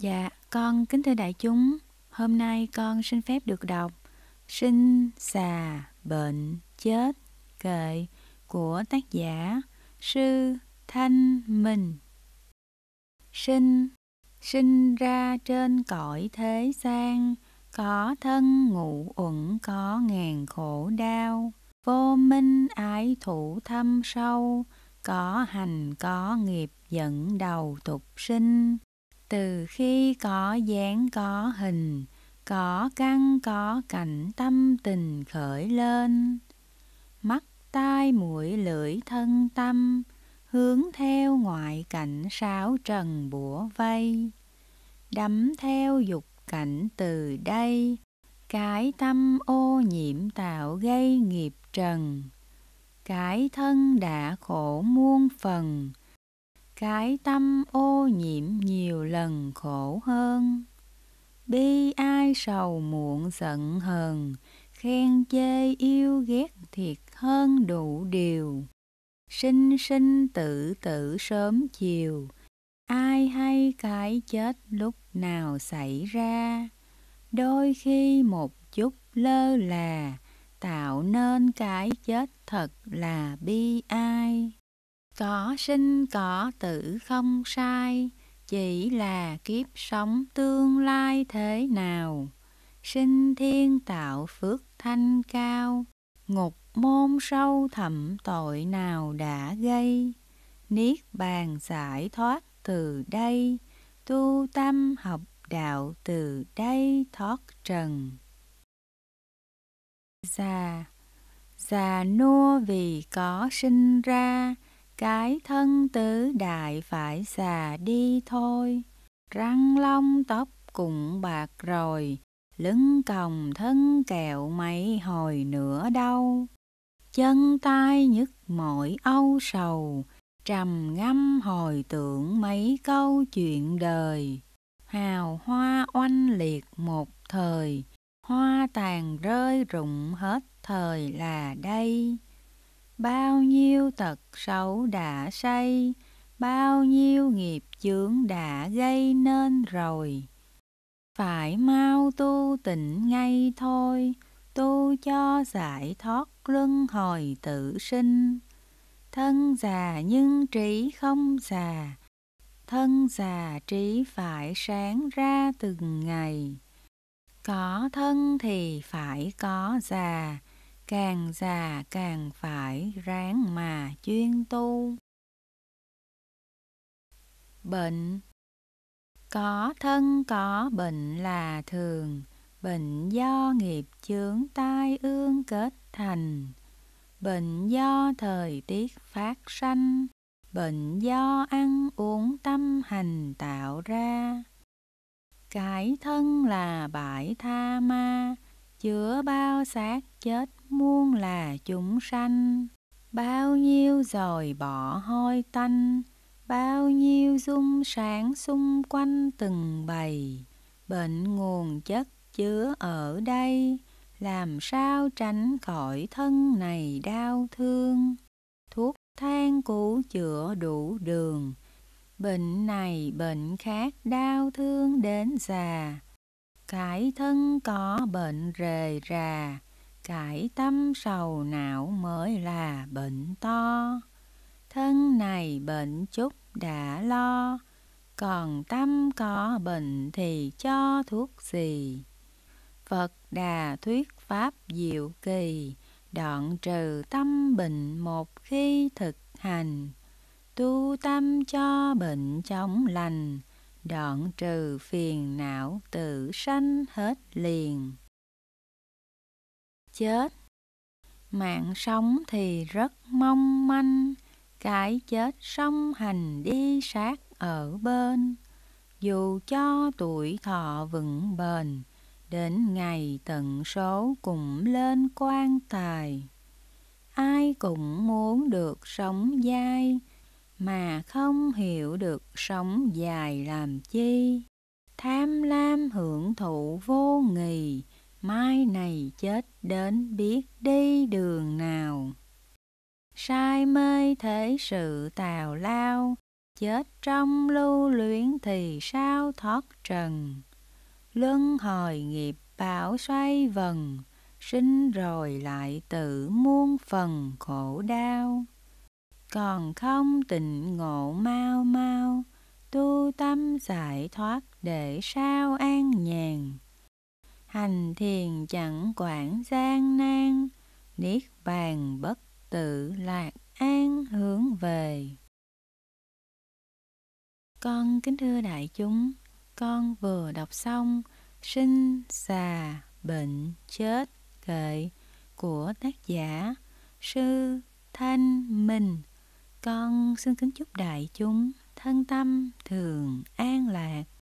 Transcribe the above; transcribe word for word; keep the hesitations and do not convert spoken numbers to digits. Dạ, con kính thưa đại chúng, hôm nay con xin phép được đọc Sinh Xà Bệnh Chết Kệ của tác giả Sư Thanh Minh. Sinh, sinh ra trên cõi thế gian, có thân ngụ uẩn có ngàn khổ đau, vô minh ái thủ thâm sâu, có hành có nghiệp dẫn đầu tục sinh. Từ khi có dáng có hình, có căn có cảnh tâm tình khởi lên, mắt tai mũi lưỡi thân tâm, hướng theo ngoại cảnh sáu trần bủa vây, đắm theo dục cảnh từ đây, cái tâm ô nhiễm tạo gây nghiệp trần, cái thân đã khổ muôn phần, cái tâm ô nhiễm nhiều lần khổ hơn. Bi ai sầu muộn giận hờn, khen chê yêu ghét thiệt hơn đủ điều, sinh sinh tử tử sớm chiều, ai hay cái chết lúc nào xảy ra. Đôi khi một chút lơ là, tạo nên cái chết thật là bi ai. Có sinh có tử không sai, chỉ là kiếp sống tương lai thế nào. Sinh thiên tạo phước thanh cao, ngục môn sâu thẳm tội nào đã gây. Niết bàn giải thoát từ đây, tu tâm học đạo từ đây thoát trần. Già, già nua vì có sinh ra, cái thân tứ đại phải già đi thôi. Răng long tóc cũng bạc rồi, lưng còng thân kẹo mấy hồi nữa đâu. Chân tay nhức mỏi âu sầu, trầm ngâm hồi tưởng mấy câu chuyện đời. Hào hoa oanh liệt một thời, hoa tàn rơi rụng hết thời là đây. Bao nhiêu tật xấu đã xây, bao nhiêu nghiệp chướng đã gây nên rồi. Phải mau tu tỉnh ngay thôi, tu cho giải thoát luân hồi tự sinh. Thân già nhưng trí không già, thân già trí phải sáng ra từng ngày. Có thân thì phải có già, càng già càng phải ráng mà chuyên tu. Bệnh. Có thân có bệnh là thường, bệnh do nghiệp chướng tai ương kết thành. Bệnh do thời tiết phát sanh, bệnh do ăn uống tâm hành tạo ra. Cái thân là bãi tha ma, chứa bao xác chết muôn là chúng sanh. Bao nhiêu rồi bỏ hôi tanh, bao nhiêu dung sáng xung quanh từng bầy. Bệnh nguồn chất chứa ở đây, làm sao tránh khỏi thân này đau thương. Thuốc thang cũ chữa đủ đường, bệnh này bệnh khác đau thương đến già. Cái thân có bệnh rề rà, cái tâm sầu não mới là bệnh to. Thân này bệnh chút đã lo, còn tâm có bệnh thì cho thuốc gì. Phật Đà thuyết pháp diệu kỳ, đoạn trừ tâm bệnh một khi thực hành. Tu tâm cho bệnh chóng lành, đoạn trừ phiền não tự sanh hết liền. Chết. Mạng sống thì rất mong manh, cái chết song hành đi sát ở bên. Dù cho tuổi thọ vững bền, đến ngày tận số cũng lên quan tài. Ai cũng muốn được sống dai, mà không hiểu được sống dài làm chi. Tham lam hưởng thụ vô ngì, mai này chết đến biết đi đường nào. Say mê thế sự tào lao, chết trong lưu luyện thì sao thoát trần. Luân hồi nghiệp bão xoay vần, sinh rồi lại tự muôn phần khổ đau. Còn không tịnh ngộ mau mau, tu tâm giải thoát để sao an nhàn. Hành thiền chẳng quản gian nan, niết bàn bất tự lạc an hướng về. Con kính thưa đại chúng, con vừa đọc xong Sinh Già Bệnh Chết Kệ của tác giả Sư Thanh Minh. Con xin kính chúc đại chúng thân tâm thường an lạc.